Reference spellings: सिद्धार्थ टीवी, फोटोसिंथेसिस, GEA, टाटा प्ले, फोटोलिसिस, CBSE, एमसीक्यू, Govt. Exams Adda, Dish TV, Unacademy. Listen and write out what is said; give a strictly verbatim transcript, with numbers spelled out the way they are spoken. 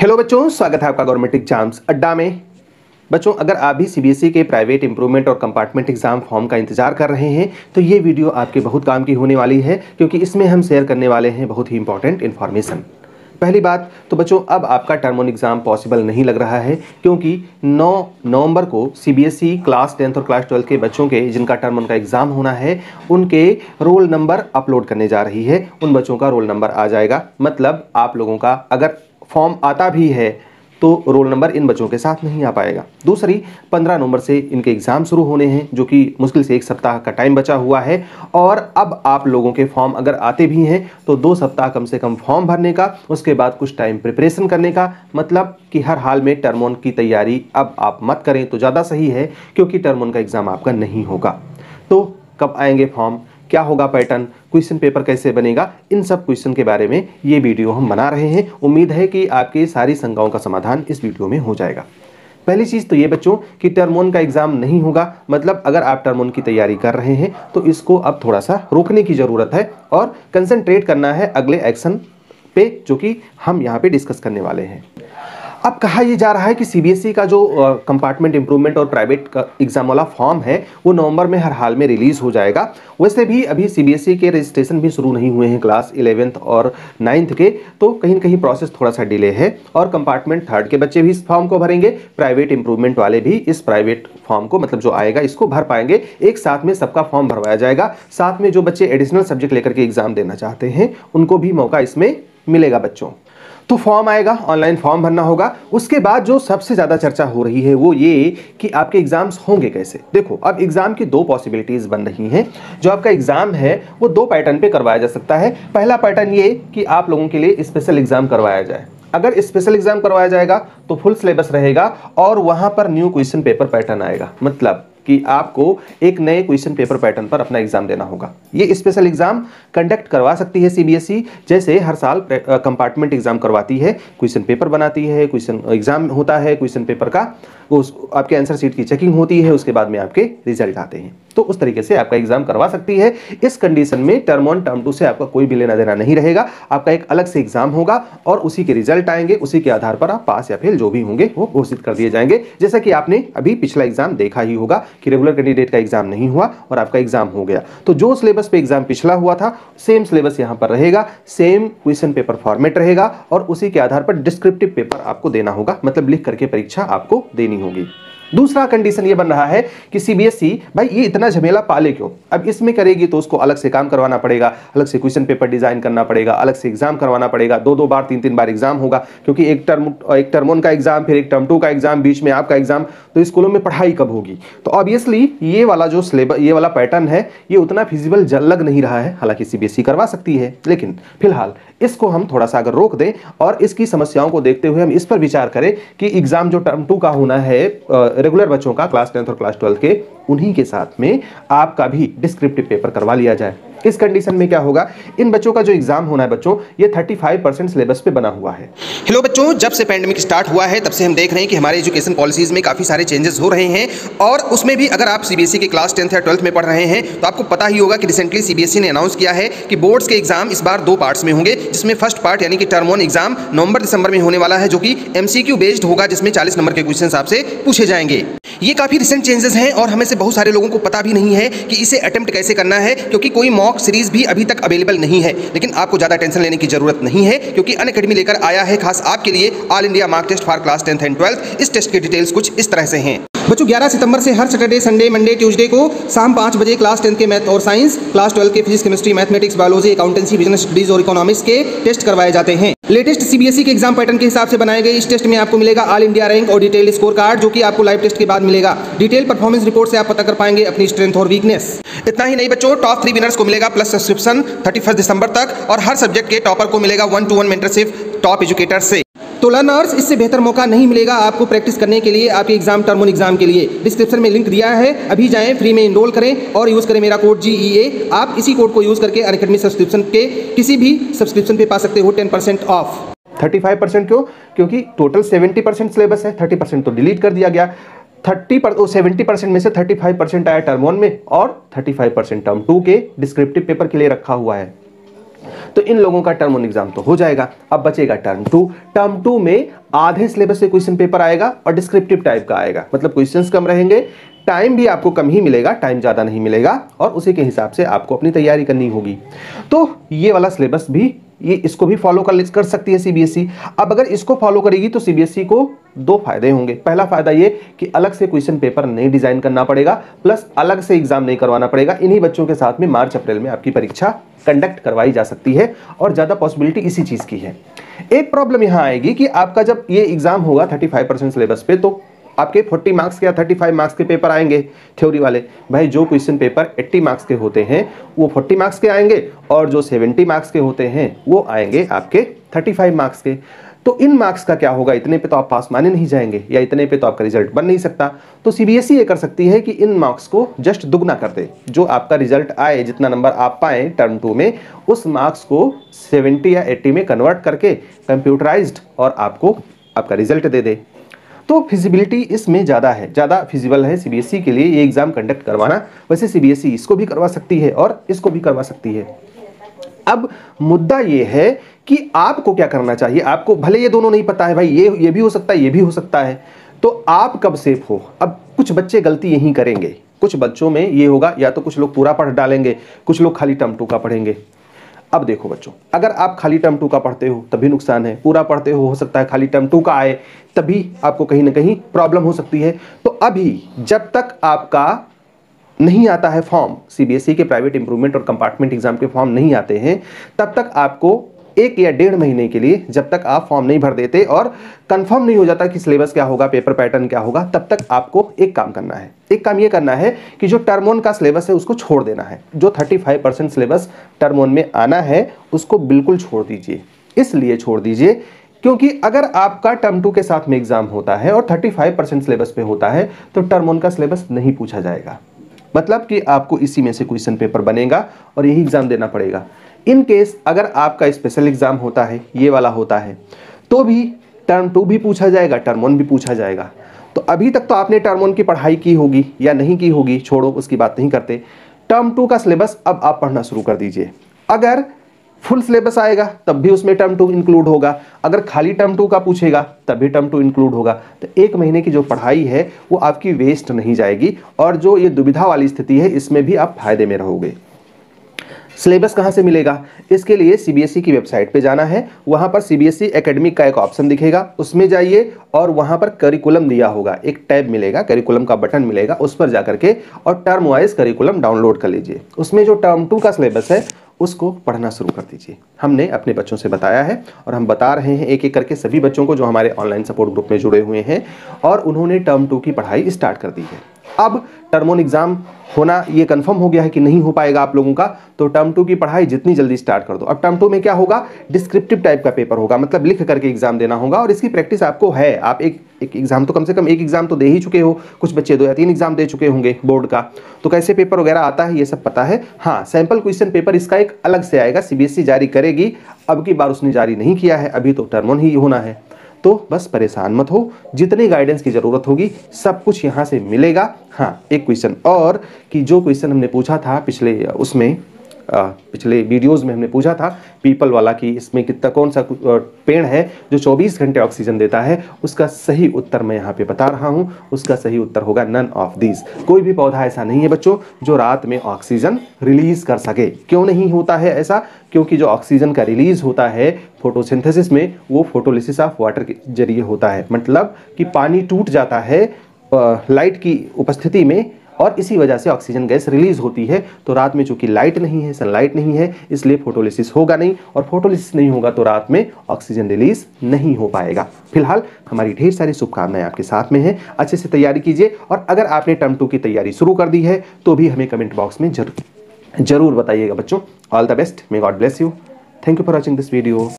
Hello बच्चों, स्वागत है आपका गवर्नमेंट एग्जाम्स अड्डा में। बच्चों, अगर आप भी सीबीएसई के प्राइवेट इंप्रूवमेंट और कंपार्टमेंट एग्जाम फॉर्म का इंतजार कर रहे हैं तो ये वीडियो आपके बहुत काम की होने वाली है, क्योंकि इसमें हम शेयर करने वाले हैं बहुत ही इंपॉर्टेंट इन्फॉर्मेशन। पहली बात तो बच्चों, अब आपका टर्म वन एग्ज़ाम पॉसिबल नहीं लग रहा है, क्योंकि नौ नवंबर को सीबीएसई क्लास टेंथ और क्लास ट्वेल्थ के बच्चों के जिनका टर्म वन का एग्ज़ाम होना है उनके रोल नंबर अपलोड करने जा रही है। उन बच्चों का रोल नंबर आ जाएगा, मतलब आप लोगों का अगर फॉर्म आता भी है तो रोल नंबर इन बच्चों के साथ नहीं आ पाएगा। दूसरी, पंद्रह नवंबर से इनके एग्ज़ाम शुरू होने हैं, जो कि मुश्किल से एक सप्ताह का टाइम बचा हुआ है। और अब आप लोगों के फॉर्म अगर आते भी हैं तो दो सप्ताह कम से कम फॉर्म भरने का, उसके बाद कुछ टाइम प्रिपरेशन करने का, मतलब कि हर हाल में टर्म वन की तैयारी अब आप मत करें तो ज़्यादा सही है, क्योंकि टर्म वन का एग्ज़ाम आपका नहीं होगा। तो कब आएंगे फॉर्म, क्या होगा पैटर्न, क्वेश्चन पेपर कैसे बनेगा, इन सब क्वेश्चन के बारे में ये वीडियो हम बना रहे हैं। उम्मीद है कि आपकी सारी शंकाओं का समाधान इस वीडियो में हो जाएगा। पहली चीज़ तो ये बच्चों कि टर्म वन का एग्ज़ाम नहीं होगा, मतलब अगर आप टर्म वन की तैयारी कर रहे हैं तो इसको अब थोड़ा सा रोकने की ज़रूरत है और कंसंट्रेट करना है अगले एक्शन पे, जो कि हम यहाँ पर डिस्कस करने वाले हैं। अब कहा यह जा रहा है कि सीबीएसई का जो कंपार्टमेंट इम्प्रूवमेंट और प्राइवेट एग्जाम वाला फॉर्म है वो नवंबर में हर हाल में रिलीज़ हो जाएगा। वैसे भी अभी सीबीएसई के रजिस्ट्रेशन भी शुरू नहीं हुए हैं क्लास इलेवेंथ और नाइन्थ के, तो कहीं ना कहीं प्रोसेस थोड़ा सा डिले है। और कंपार्टमेंट थर्ड के बच्चे भी इस फॉर्म को भरेंगे, प्राइवेट इम्प्रूवमेंट वाले भी इस प्राइवेट फॉर्म को, मतलब जो आएगा इसको भर पाएंगे। एक साथ में सबका फॉर्म भरवाया जाएगा। साथ में जो बच्चे एडिशनल सब्जेक्ट लेकर के एग्ज़ाम देना चाहते हैं उनको भी मौका इसमें मिलेगा बच्चों। तो फॉर्म आएगा, ऑनलाइन फॉर्म भरना होगा। उसके बाद जो सबसे ज़्यादा चर्चा हो रही है वो ये कि आपके एग्ज़ाम्स होंगे कैसे। देखो, अब एग्ज़ाम की दो पॉसिबिलिटीज़ बन रही हैं। जो आपका एग्ज़ाम है वो दो पैटर्न पे करवाया जा सकता है। पहला पैटर्न ये कि आप लोगों के लिए स्पेशल एग्ज़ाम करवाया जाए। अगर स्पेशल एग्ज़ाम करवाया जाएगा तो फुल सिलेबस रहेगा और वहाँ पर न्यू क्वेश्चन पेपर पैटर्न आएगा, मतलब कि आपको एक नए क्वेश्चन पेपर पैटर्न पर अपना एग्जाम देना होगा। ये स्पेशल एग्जाम कंडक्ट करवा सकती है सीबीएसई, जैसे हर साल कंपार्टमेंट एग्जाम करवाती है, क्वेश्चन पेपर बनाती है, क्वेश्चन एग्जाम होता है, क्वेश्चन पेपर का उस आपके आंसर शीट की चेकिंग होती है, उसके बाद में आपके रिजल्ट आते हैं। तो उस तरीके से आपका एग्जाम करवा सकती है। इस कंडीशन में टर्म वन टर्म टू से आपका कोई भी लेना देना नहीं रहेगा। आपका एक अलग से एग्जाम होगा और उसी के रिजल्ट आएंगे, उसी के आधार पर आप पास या फेल जो भी होंगे वो घोषित कर दिए जाएंगे। जैसा कि आपने अभी पिछला एग्जाम देखा ही होगा कि रेगुलर कैंडिडेट का एग्जाम नहीं हुआ और आपका एग्जाम हो गया। तो जो सिलेबस पे एग्जाम पिछला हुआ था सेम सिलेबस यहाँ पर रहेगा, सेम क्वेश्चन पेपर फॉर्मेट रहेगा और उसी के आधार पर डिस्क्रिप्टिव पेपर आपको देना होगा, मतलब लिख करके परीक्षा आपको देनी होगी। दूसरा कंडीशन ये बन रहा है कि सीबीएसई भाई ये इतना झमेला पाले क्यों, अब इसमें करेगी तो उसको अलग से काम करवाना पड़ेगा, अलग से क्वेश्चन पेपर डिजाइन करना पड़ेगा, अलग से एग्जाम करवाना पड़ेगा, दो दो बार तीन तीन बार एग्जाम होगा, क्योंकि एक टर्म एक टर्म वन का एग्जाम, फिर एक टर्म टू का एग्जाम, बीच में आपका एग्जाम, तो स्कूलों में पढ़ाई कब होगी। तो ऑब्वियसली ये वाला जो सिलेबस, ये वाला पैटर्न है ये उतना फिजिबल लग नहीं रहा है। हालांकि सीबीएसई करवा सकती है, लेकिन फिलहाल इसको हम थोड़ा सा अगर रोक दें और इसकी समस्याओं को देखते हुए हम इस पर विचार करें कि एग्जाम जो टर्म टू का होना है रेगुलर बच्चों का, क्लास टेंथ और क्लास ट्वेल्थ के, उन्हीं के साथ में आपका भी डिस्क्रिप्टिव पेपर करवा लिया जाए। इस कंडीशन में क्या होगा, इन बच्चों का जो एग्जाम होना है बच्चों ये पैंतीस परसेंट सिलेबस पे बना हुआ है। हेलो बच्चों, जब से पैंडेमिक स्टार्ट हुआ है तब से हम देख रहे हैं कि हमारे एजुकेशन पॉलिसीज़ में काफ़ी सारे चेंजेस हो रहे हैं। और उसमें भी अगर आप सीबीएसई के क्लास टेंथ या ट्वेल्थ में पढ़ रहे हैं तो आपको पता ही होगा कि रिसेंटली सीबीएसई ने अनाउंस किया है कि बोर्ड्स के एग्जाम इस बार दो पार्ट्स में होंगे, जिसमें फर्स्ट पार्ट यानी कि टर्म वन एग्जाम नवंबर दिसंबर में होने वाला है, जो कि एमसीक्यू बेस्ड होगा, जिसमें चालीस नंबर के क्वेश्चन आपसे पूछे जाएंगे। ये काफ़ी रिसेंट चेंजेस हैं और हमें से बहुत सारे लोगों को पता भी नहीं है कि इसे अटेम्प्ट कैसे करना है, क्योंकि कोई मॉक सीरीज़ भी अभी तक अवेलेबल नहीं है। लेकिन आपको ज़्यादा टेंशन लेने की ज़रूरत नहीं है, क्योंकि अनअकैडमी लेकर आया है खास आपके लिए all India mark test for class tenth and twelfth. इस टेस्ट की डिटेल्स कुछ इस तरह से हैं बच्चों। ग्यारह सितंबर से हर सैटरडे, संडे, मंडे, ट्यूसडे को शाम पाँच बजे क्लास टेंथ के मैथ और साइंस, क्लास ट्वेल्थ के physics, chemistry, mathematics, biology, accountancy, business studies और इकोनॉमिक्स के टेस्ट करवाए जाते हैं। लेटेस्ट सीबीएसई के एग्जाम पैटर्न के हिसाब से बनाए गए इस टेस्ट में आपको मिलेगा ऑल इंडिया रैंक और डिटेल स्कोर कार्ड, जो कि आपको लाइव टेस्ट के बाद मिलेगा। डिटेल परफॉर्मेंस रिपोर्ट से आप पता कर पाएंगे अपनी स्ट्रेंथ और वीकनेस। इतना ही नहीं बच्चों, टॉप थ्री विनर्स को मिलेगा प्लस सब्सक्रिप्शन इकतीस दिसंबर तक और हर सब्जेक्ट के टॉपर को मिलेगा one two one mentorship top educator से। तो लर्नर्स, इससे बेहतर मौका नहीं मिलेगा आपको प्रैक्टिस करने के लिए आपके एग्जाम टर्म वन एग्जाम के लिए। डिस्क्रिप्शन में लिंक दिया है, अभी जाएं, फ्री में इनरोल करें और यूज़ करें मेरा कोड जी ई ए। आप इसी कोड को यूज़ करके अनअकैडमी सब्सक्रिप्शन के किसी भी सब्सक्रिप्शन पे पा सकते हो दस परसेंट ऑफ। पैंतीस परसेंट क्यों, क्योंकि टोटल सत्तर परसेंट सिलेबस है, तीस परसेंट तो डिलीट कर दिया गया। सत्तर परसेंट में से पैंतीस परसेंट आया टर्म वन में और पैंतीस परसेंट टर्म टू के डिस्क्रिप्टिव पेपर के लिए रखा हुआ है। तो इन लोगों का टर्म वन एग्जाम तो हो जाएगा। अब बचेगा टर्म टू। टर्म टू में आधे सिलेबस से क्वेश्चन पेपर आएगा और डिस्क्रिप्टिव टाइप का आएगा, मतलब क्वेश्चंस कम रहेंगे, टाइम भी आपको कम ही मिलेगा, टाइम ज़्यादा नहीं मिलेगा, और उसी के हिसाब से आपको अपनी तैयारी करनी होगी। तो ये वाला सिलेबस भी, ये इसको भी फॉलो कर कर सकती है सीबीएसई। अब अगर इसको फॉलो करेगी तो सीबीएसई को दो फायदे होंगे। पहला फायदा ये कि अलग से क्वेश्चन पेपर नहीं डिजाइन करना पड़ेगा, प्लस अलग से एग्जाम नहीं करवाना पड़ेगा। इन्हीं बच्चों के साथ में मार्च अप्रैल में आपकी परीक्षा कंडक्ट करवाई जा सकती है और ज़्यादा पॉसिबिलिटी इसी चीज़ की है। एक प्रॉब्लम यहाँ आएगी कि आपका जब ये एग्जाम होगा थर्टी फाइव परसेंट सिलेबस पे, तो आपके चालीस मार्क्स के या पैंतीस मार्क्स के पेपर आएंगे थ्योरी वाले। भाई जो क्वेश्चन पेपर अस्सी मार्क्स के होते हैं वो चालीस मार्क्स के आएंगे, और जो सत्तर मार्क्स के होते हैं वो आएंगे आपके पैंतीस मार्क्स के। तो इन मार्क्स का क्या होगा? इतने पे तो आप पास माने नहीं जाएंगे, या इतने पे तो आपका रिजल्ट बन नहीं सकता। तो सीबीएसई ये कर सकती है कि इन मार्क्स को जस्ट दुगना कर दे। जो आपका रिजल्ट आए, जितना नंबर आप पाए टर्म टू में, उस मार्क्स को सत्तर या अस्सी में कन्वर्ट करके कंप्यूटराइज्ड और आपको आपका रिजल्ट दे दे। तो फिजिबिलिटी इसमें ज़्यादा है, ज़्यादा फिजिबल है सीबीएसई के लिए ये एग्ज़ाम कंडक्ट करवाना। वैसे सीबीएसई इसको भी करवा सकती है और इसको भी करवा सकती है। अब मुद्दा ये है कि आपको क्या करना चाहिए। आपको भले ये दोनों नहीं पता है, भाई ये ये भी हो सकता है, ये भी हो सकता है, तो आप कब सेफ हो? अब कुछ बच्चे गलती यहीं करेंगे। कुछ बच्चों में ये होगा, या तो कुछ लोग पूरा पढ़ डालेंगे, कुछ लोग खाली टर्म टू का पढ़ेंगे। अब देखो बच्चों, अगर आप खाली टर्म टू का पढ़ते हो तभी नुकसान है, पूरा पढ़ते हो हो सकता है खाली टर्म टू का आए, तभी आपको कहीं ना कहीं प्रॉब्लम हो सकती है। तो अभी जब तक आपका नहीं आता है फॉर्म, सीबीएसई के प्राइवेट इंप्रूवमेंट और कंपार्टमेंट एग्जाम के फॉर्म नहीं आते हैं, तब तक आपको एक या डेढ़ महीने के लिए, जब तक आप फॉर्म नहीं भर देते और कंफर्म नहीं हो जाता कि सिलेबस क्या होगा, पेपर पैटर्न क्या होगा, तब तक आपको एक काम करना है। एक काम ये करना है कि जो टर्म वन का सिलेबस है उसको छोड़ देना है। जो पैंतीस परसेंट सिलेबस टर्म वन में आना है उसको बिल्कुल छोड़ दीजिए। इसलिए छोड़ दीजिए क्योंकि अगर आपका टर्म टू के साथ में एग्जाम होता है और पैंतीस परसेंट सिलेबस पे होता है तो टर्म वन का सिलेबस नहीं पूछा जाएगा, मतलब कि आपको इसी में से क्वेश्चन पेपर बनेगा और यही एग्ज़ाम देना पड़ेगा। इन केस अगर आपका स्पेशल एग्ज़ाम होता है, ये वाला होता है, तो भी टर्म टू भी पूछा जाएगा, टर्म वन भी पूछा जाएगा। तो अभी तक तो आपने टर्म वन की पढ़ाई की होगी या नहीं की होगी, छोड़ो उसकी बात नहीं करते। टर्म टू का सिलेबस अब आप पढ़ना शुरू कर दीजिए। अगर फुल सिलेबस आएगा तब भी उसमें टर्म टू इंक्लूड होगा, अगर खाली टर्म टू का पूछेगा तब भी टर्म टू इंक्लूड होगा। तो एक महीने की जो पढ़ाई है वो आपकी वेस्ट नहीं जाएगी, और जो ये दुविधा वाली स्थिति है इसमें भी आप फायदे में रहोगे। सिलेबस कहाँ से मिलेगा? इसके लिए सीबीएसई की वेबसाइट पे जाना है, वहाँ पर सीबीएसई एकेडमी का एक ऑप्शन दिखेगा, उसमें जाइए और वहाँ पर करिकुलम दिया होगा, एक टैब मिलेगा, करिकुलम का बटन मिलेगा, उस पर जा करके और टर्म वाइज करिकुलम डाउनलोड कर लीजिए। उसमें जो टर्म टू का सिलेबस है उसको पढ़ना शुरू कर दीजिए। हमने अपने बच्चों से बताया है और हम बता रहे हैं एक एक करके सभी बच्चों को जो हमारे ऑनलाइन सपोर्ट ग्रुप में जुड़े हुए हैं, और उन्होंने टर्म टू की पढ़ाई स्टार्ट कर दी है। अब टर्म वन एग्ज़ाम होना ये कंफर्म हो गया है कि नहीं हो पाएगा आप लोगों का, तो टर्म टू की पढ़ाई जितनी जल्दी स्टार्ट कर दो। अब टर्म टू में क्या होगा? डिस्क्रिप्टिव टाइप का पेपर होगा, मतलब लिख करके एग्जाम देना होगा, और इसकी प्रैक्टिस आपको है। आप एक एक एग्ज़ाम तो कम से कम एक एग्ज़ाम तो दे ही चुके हो, कुछ बच्चे दो या तीन एग्जाम दे चुके होंगे बोर्ड का, तो कैसे पेपर वगैरह आता है ये सब पता है। हाँ, सैम्पल क्वेश्चन पेपर इसका एक अलग से आएगा, सीबीएसई जारी करेगी, अब की बार उसने जारी नहीं किया है, अभी तो टर्म वन ही होना है। तो बस परेशान मत हो, जितनी गाइडेंस की ज़रूरत होगी सब कुछ यहाँ से मिलेगा। हाँ, एक क्वेश्चन और, कि जो क्वेश्चन हमने पूछा था पिछले उसमें आ, पिछले वीडियोस में हमने पूछा था पीपल वाला, कि इसमें कितना कौन सा पेड़ है जो चौबीस घंटे ऑक्सीजन देता है, उसका सही उत्तर मैं यहाँ पे बता रहा हूँ। उसका सही उत्तर होगा नन ऑफ दीज। कोई भी पौधा ऐसा नहीं है बच्चों जो रात में ऑक्सीजन रिलीज़ कर सके। क्यों नहीं होता है ऐसा? क्योंकि जो ऑक्सीजन का रिलीज़ होता है फोटोसिंथेसिस में, वो फोटोलिसिस ऑफ वाटर के जरिए होता है, मतलब कि पानी टूट जाता है लाइट की उपस्थिति में, और इसी वजह से ऑक्सीजन गैस रिलीज होती है। तो रात में चूंकि लाइट नहीं है, सनलाइट नहीं है, इसलिए फोटोलिसिस होगा नहीं, और फोटोलिसिस नहीं होगा तो रात में ऑक्सीजन रिलीज नहीं हो पाएगा। फिलहाल हमारी ढेर सारी शुभकामनाएं आपके साथ में हैं, अच्छे से तैयारी कीजिए। और अगर आपने टर्म टू की तैयारी शुरू कर दी है तो भी हमें कमेंट बॉक्स में जरूर जरूर बताइएगा बच्चों। All the best, may God bless you. Thank you for watching this video.